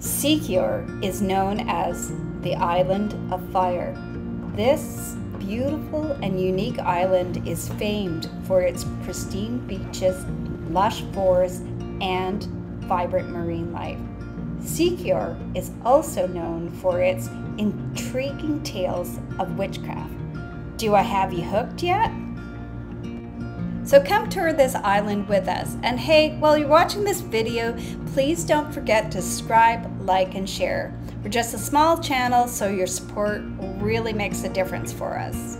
Siquijor is known as the Island of Fire. This beautiful and unique island is famed for its pristine beaches, lush forests, and vibrant marine life. Siquijor is also known for its intriguing tales of witchcraft. Do I have you hooked yet? So come tour this island with us. And hey, while you're watching this video, please don't forget to subscribe, like, and share. We're just a small channel, so your support really makes a difference for us.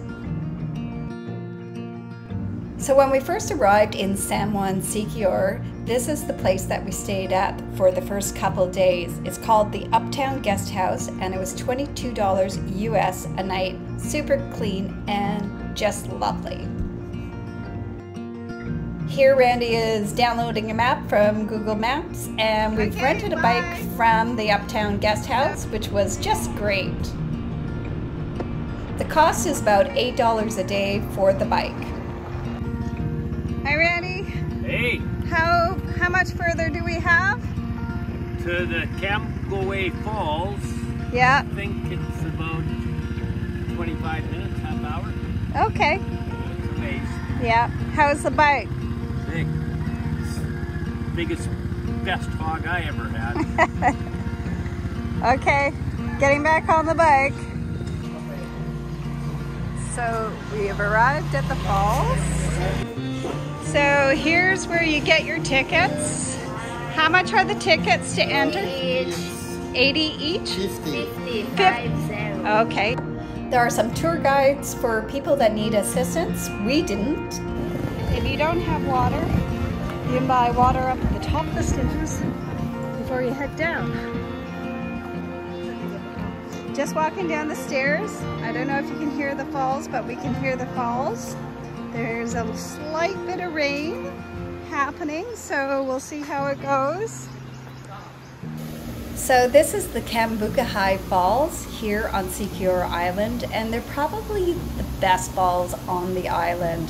So when we first arrived in San Juan, Siquijor, this is the place that we stayed at for the first couple days. It's called the Uptown Guest House, and it was $22 US a night. Super clean and just lovely. Here Randy is downloading a map from Google Maps, and we've rented a bike from the Uptown Guest House, which was just great. The cost is about $8 a day for the bike. Hi Randy. Hey. How much further do we have? To the Cambugahay Falls. Yeah. I think it's about 25 minutes, half hour. Okay. It's amazing. Yeah. How's the bike? Big. Biggest, best hog I ever had. Okay. Getting back on the bike. So we have arrived at the falls. So here's where you get your tickets. How much are the tickets to enter? 80 each? 50. Okay. There are some tour guides for people that need assistance. We didn't. If you don't have water, you can buy water up at the top of the stairs before you head down. Just walking down the stairs. I don't know if you can hear the falls, but we can hear the falls. There's a slight bit of rain happening, so we'll see how it goes. So this is the Kambuka High Falls here on Siquijor Island, and they're probably the best falls on the island.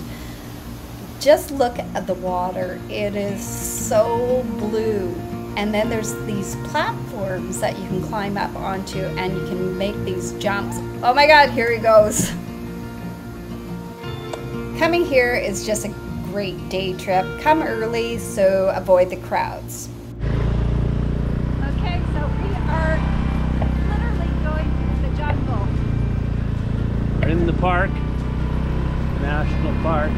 Just look at the water. It is so blue. And then there's these platforms that you can climb up onto, and you can make these jumps. Oh my God, here he goes. Coming here is just a great day trip. Come early, so avoid the crowds. Okay, so we are literally going through the jungle. We're in the park, the national park.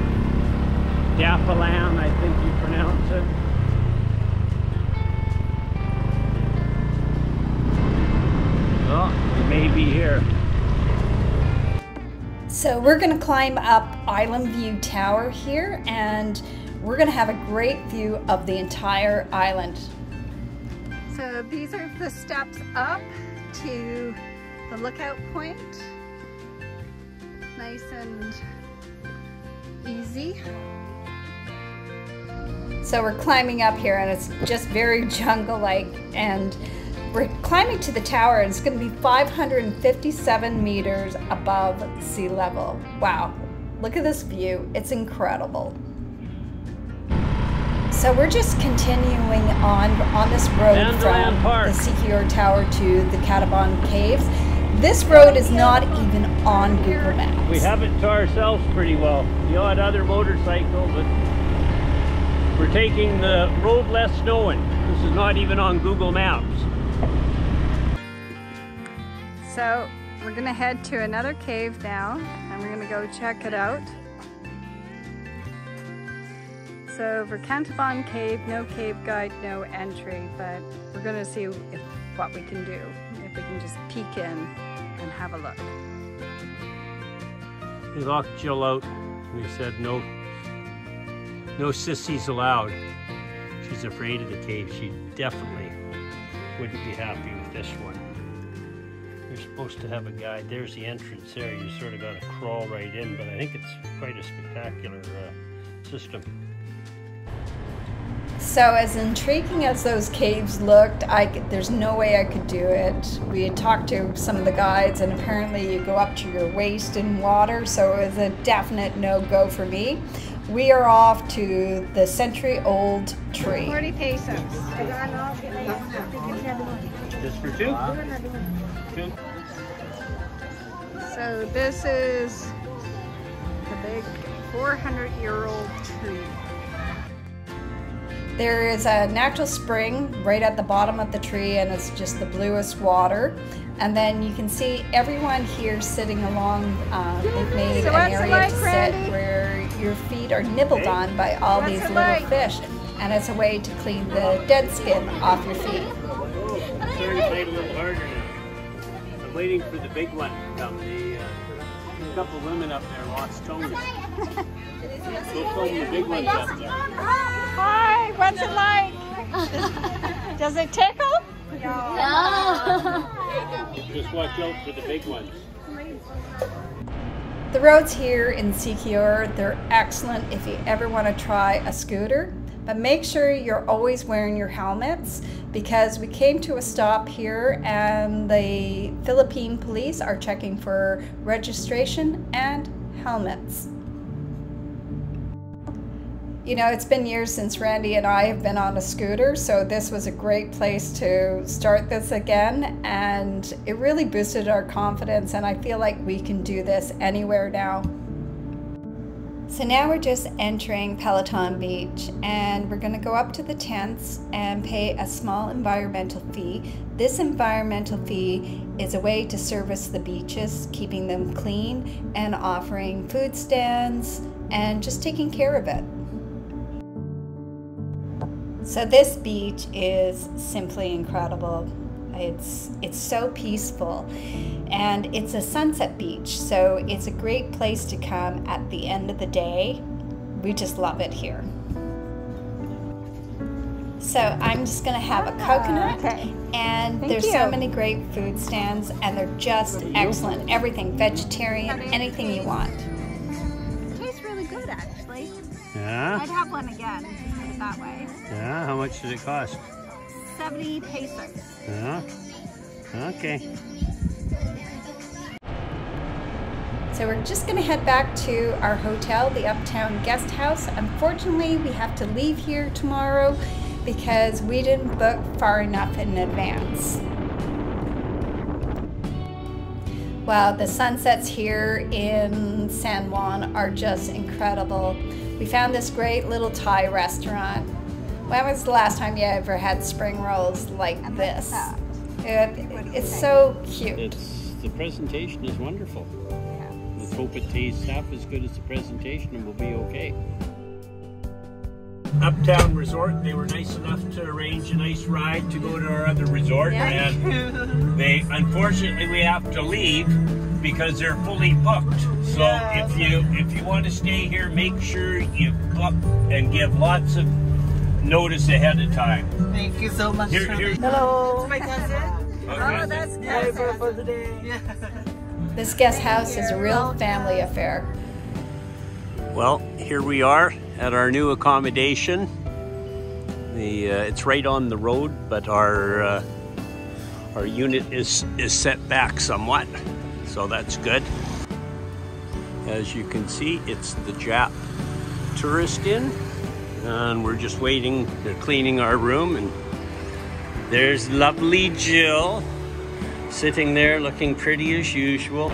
Yapalam, I think you pronounce it. Oh, we may be here. So we're going to climb up Island View Tower here, and we're going to have a great view of the entire island. So these are the steps up to the lookout point. Nice and easy. So we're climbing up here, and it's just very jungle-like, and we're climbing to the tower, and it's going to be 557 meters above sea level. Wow, look at this view. It's incredible. So we're just continuing on this road from the Siquijor Tower to the Cantabon Caves. This road is not even on Google Maps. We have it to ourselves pretty well. The odd other motorcycle, but we're taking the road less known. This is not even on Google Maps. So we're gonna head to another cave now, and we're gonna go check it out. So for Cantabon Cave, no cave guide, no entry, but we're gonna see what we can do, if we can just peek in and have a look. We locked Jill out. We said no sissies allowed. She's afraid of the cave. She definitely wouldn't be happy with this one. You're supposed to have a guide. There's the entrance there. You sort of got to crawl right in, but I think it's quite a spectacular system. So as intriguing as those caves looked, there's no way I could do it. We had talked to some of the guides, and apparently you go up to your waist in water, so it was a definite no-go for me. We are off to the century-old tree. 40 pesos. For two? Two. So this is the big 400-year-old tree. There is a natural spring right at the bottom of the tree, and it's just the bluest water. And then you can see everyone here sitting along. They've made an area to sit where your feet are nibbled on by all these little fish. And it's a way to clean the dead skin off your feet. I'm starting to play a little harder now. I'm waiting for the big one to come. The couple women up there lost Tony. The big one up there. Hi, what's it like? Does it tickle? No. Just watch out for the big ones. The roads here in Siquijor, they're excellent if you ever want to try a scooter. But make sure you're always wearing your helmets, because we came to a stop here and the Philippine police are checking for registration and helmets. You know, it's been years since Randy and I have been on a scooter, so this was a great place to start this again, and it really boosted our confidence, and I feel like we can do this anywhere now. So now we're just entering Paliton Beach, and we're going to go up to the tents and pay a small environmental fee. This environmental fee is a way to service the beaches, keeping them clean and offering food stands and just taking care of it. So this beach is simply incredible. It's so peaceful, and it's a sunset beach, so it's a great place to come at the end of the day. We just love it here. So I'm just going to have a coconut, okay. And there's so many great food stands, and they're just excellent. Everything vegetarian, anything you want. It tastes really good, actually. Yeah. I'd have one again, put it that way. Yeah, how much does it cost? 70 pesos. Yeah. Okay. So we're just going to head back to our hotel, the Uptown Guest House. Unfortunately, we have to leave here tomorrow because we didn't book far enough in advance. Wow, the sunsets here in San Juan are just incredible. We found this great little Thai restaurant. When was the last time you ever had spring rolls like this? It's so cute. The presentation is wonderful. Yes. Let's hope it tastes half as good as the presentation and we'll be okay. Uptown Resort, they were nice enough to arrange a nice ride to go to our other resort. Yeah. And they, unfortunately, we have to leave because they're fully booked. So yeah, if you want to stay here, make sure you book and give lots of notice ahead of time. Thank you so much. Hello. It's my cousin. Oh, that's good for the day. Yeah. This guest house is a real family affair. Well, here we are at our new accommodation. It's right on the road, but our unit is set back somewhat, so that's good. As you can see, it's the Jap Tourist Inn. And we're just waiting, they're cleaning our room, and there's lovely Jill sitting there looking pretty as usual.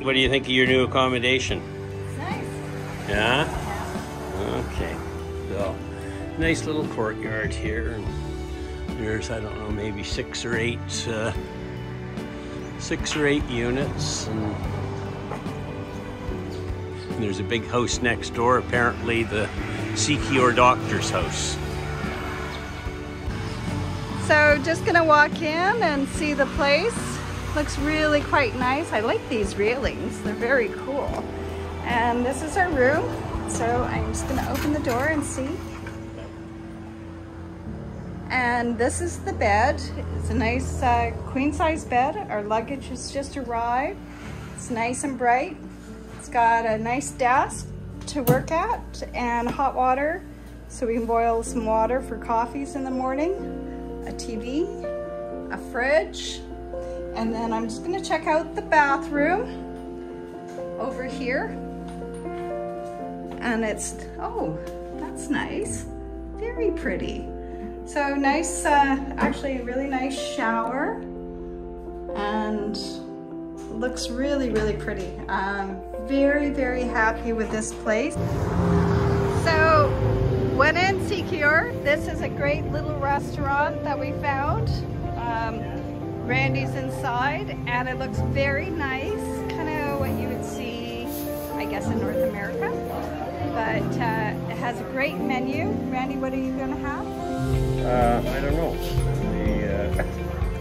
What do you think of your new accommodation? It's nice. Yeah? Okay. So, nice little courtyard here, and there's, I don't know, maybe six or eight units, and there's a big house next door, apparently the Siquijor doctor's house. So just gonna walk in and see the place. Looks really quite nice. I like these railings, they're very cool. And this is our room. So I'm just gonna open the door and see. And this is the bed. It's a nice queen size bed. Our luggage has just arrived. It's nice and bright. It's got a nice desk to work at and hot water, so we can boil some water for coffees in the morning, a TV, a fridge, and then I'm just going to check out the bathroom over here. And it's, oh, that's nice, very pretty. So nice, actually really nice shower, and looks really, really pretty. I'm very, very happy with this place. So when in Siquijor, this is a great little restaurant that we found. Randy's inside, and it looks very nice, kind of what you would see, I guess, in North America. But it has a great menu. Randy, what are you going to have? I don't know.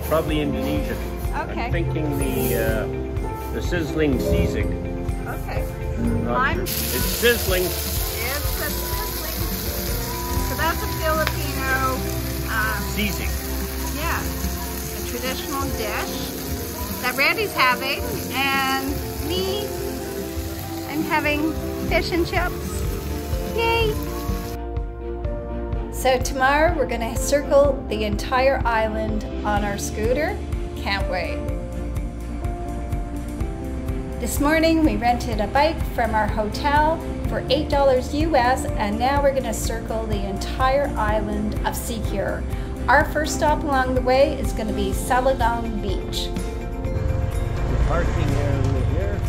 Probably Indonesian. Okay. I'm thinking the sizzling sisig. Okay. It's sizzling. It's a sizzling. So that's a Filipino sisig. Yeah, a traditional dish that Randy's having, and me, I'm having fish and chips. Yay! So tomorrow we're gonna circle the entire island on our scooter. Can't wait. This morning we rented a bike from our hotel for $8 US, and now we're gonna circle the entire island of Siquijor. Our first stop along the way is gonna be Salagdoong Beach. The parking area here.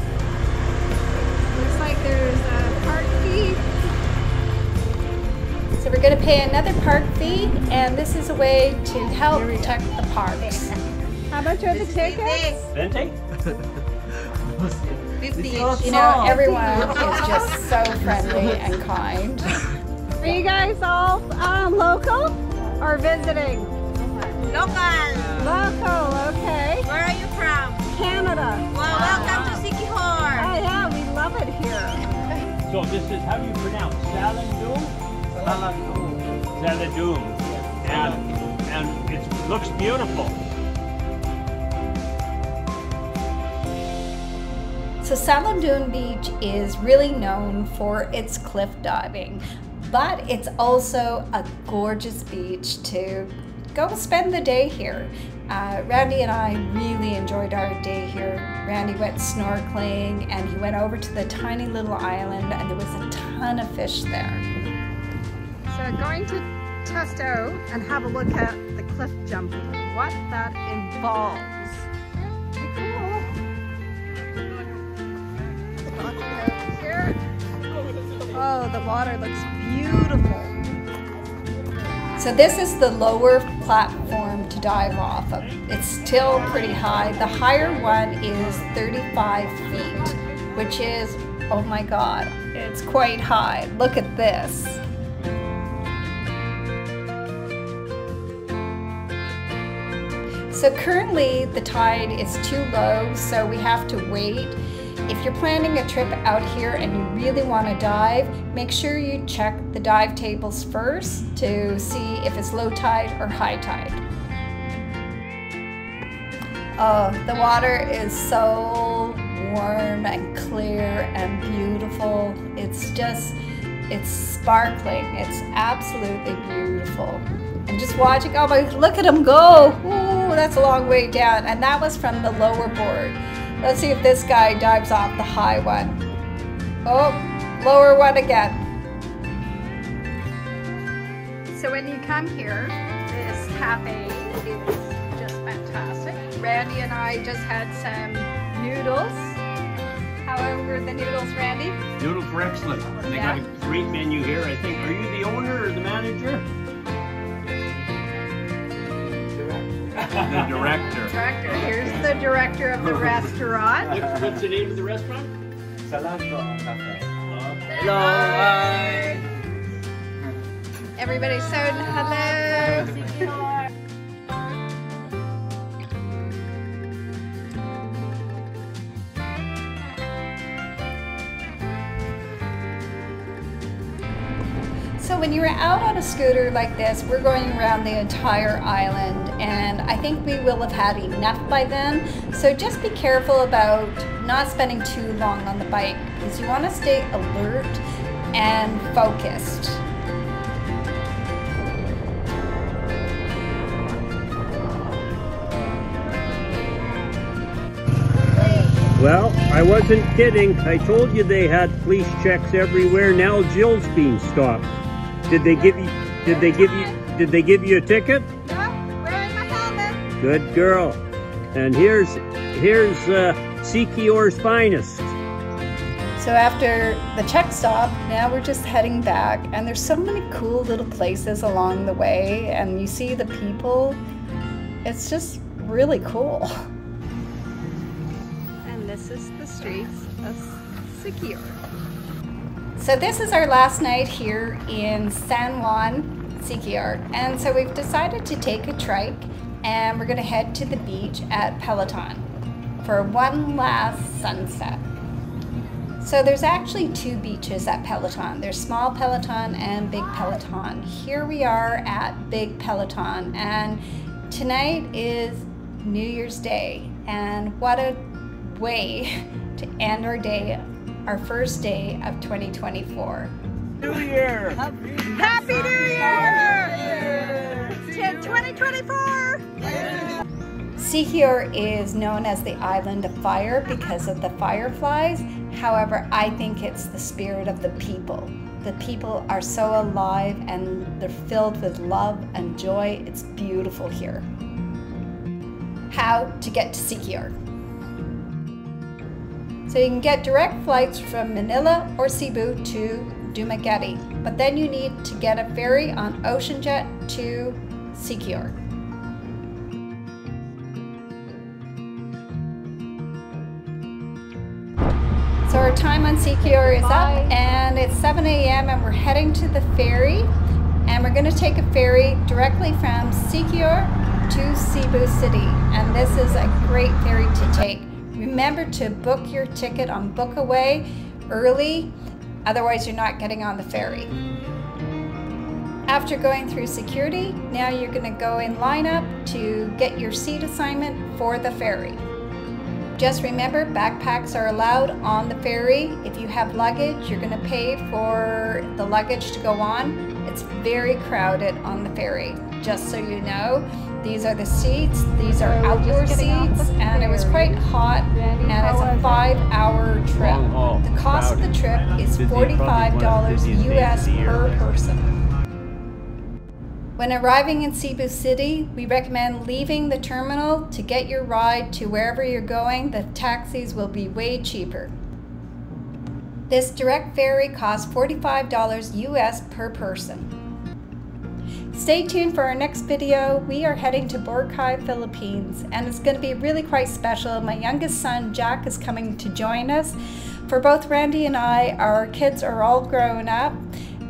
Looks like there's a park fee. So we're gonna pay another park fee, and this is a way to help protect the parks. How much are the tickets? 20? 50. You know, everyone is just so friendly and kind. Are you guys all local or visiting? Local. Local, okay. Where are you from? Canada. Well, welcome to Siquijor. Oh yeah, we love it here. So this is, how do you pronounce? Salando? Salando. Salando. And it looks beautiful. So Salagdoong Beach is really known for its cliff diving, but it's also a gorgeous beach to go spend the day here. Randy and I really enjoyed our day here. Randy went snorkeling, and he went over to the tiny little island, and there was a ton of fish there. So I'm going to test out and have a look at the cliff jumping, what that involves. Oh, the water looks beautiful. So this is the lower platform to dive off of. It's still pretty high. The higher one is 35 feet, which is, oh my God, it's quite high. Look at this. So currently the tide is too low, so we have to wait. If you're planning a trip out here and you really want to dive, make sure you check the dive tables first to see if it's low tide or high tide. Oh, the water is so warm and clear and beautiful. It's just, it's sparkling. It's absolutely beautiful. And just watching, oh my, look at them go. Ooh, that's a long way down. And that was from the lower board. Let's see if this guy dives off the high one. Oh, lower one again. So when you come here, this cafe is just fantastic. Randy and I just had some noodles. However, the noodles, Randy? Noodles were excellent. And they got a great menu here, I think. Are you the owner or the manager? The director. Here's the director of the restaurant. What's the name of the restaurant? Salando Cafe. Hello. Hi. Everybody's so hello. So when you are out on a scooter like this, we're going around the entire island, and I think we will have had enough by then. So just be careful about not spending too long on the bike, because you want to stay alert and focused. Well, I wasn't kidding. I told you they had police checks everywhere. Now Jill's being stopped. Did they give you? Did they give you? Did they give you a ticket? No, wearing my helmet. Good girl. And here's Siquijor's finest. So after the check stop, now we're just heading back, and there's so many cool little places along the way, and you see the people. It's just really cool. And this is the streets of Siquijor. So this is our last night here in San Juan, Siquijor. And so we've decided to take a trike, and we're gonna head to the beach at Paliton for one last sunset. So there's actually two beaches at Paliton. There's Small Paliton and Big Paliton. Here we are at Big Paliton, and tonight is New Year's Day, and what a way to end our day, our first day of 2024. New Year! Happy New Year! To 2024! Siquijor is known as the Island of Fire because of the fireflies. However, I think it's the spirit of the people. The people are so alive and they're filled with love and joy. It's beautiful here. How to get to Siquijor. So you can get direct flights from Manila or Cebu to Dumaguete, but then you need to get a ferry on Ocean Jet to Siquijor. So our time on Siquijor is up, and it's 7 a.m. and we're heading to the ferry, and we're going to take a ferry directly from Siquijor to Cebu City, and this is a great ferry to take. Remember to book your ticket on Bookaway early, otherwise you're not getting on the ferry. After going through security, now you're going to go in lineup to get your seat assignment for the ferry. Just remember, backpacks are allowed on the ferry. If you have luggage, you're going to pay for the luggage to go on. It's very crowded on the ferry. Just so you know, these are the seats. These are outdoor seats, and it was quite hot, and it's a 5-hour trip. The cost of the trip is $45 US per person. When arriving in Cebu City, we recommend leaving the terminal to get your ride to wherever you're going. The taxis will be way cheaper. This direct ferry costs $45 US per person. Stay tuned for our next video. We are heading to Boracay, Philippines, and it's going to be really quite special. My youngest son, Jack, is coming to join us. For both Randy and I, our kids are all grown up,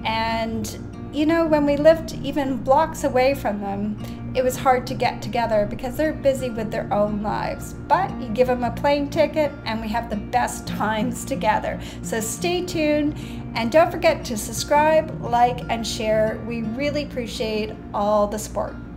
and you know, when we lived even blocks away from them, it was hard to get together because they're busy with their own lives. But you give them a plane ticket and we have the best times together. So stay tuned, and don't forget to subscribe, like, and share. We really appreciate all the support.